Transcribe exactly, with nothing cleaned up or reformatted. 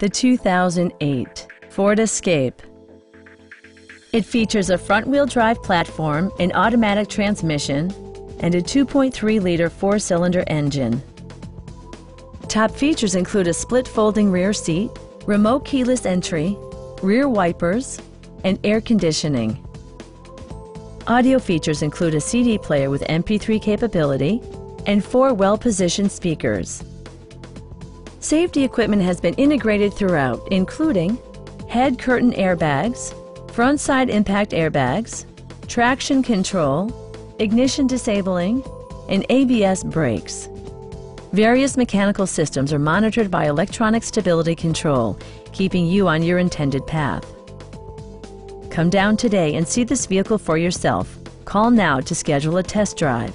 The two thousand eight Ford Escape. It features a front-wheel drive platform, an automatic transmission, and a two point three liter four-cylinder engine. Top features include a split folding rear seat, remote keyless entry, rear wipers, and air conditioning. Audio features include a C D player with M P three capability and four well-positioned speakers. Safety equipment has been integrated throughout, including head curtain airbags, front side impact airbags, traction control, ignition disabling, and A B S brakes. Various mechanical systems are monitored by electronic stability control, keeping you on your intended path. Come down today and see this vehicle for yourself. Call now to schedule a test drive.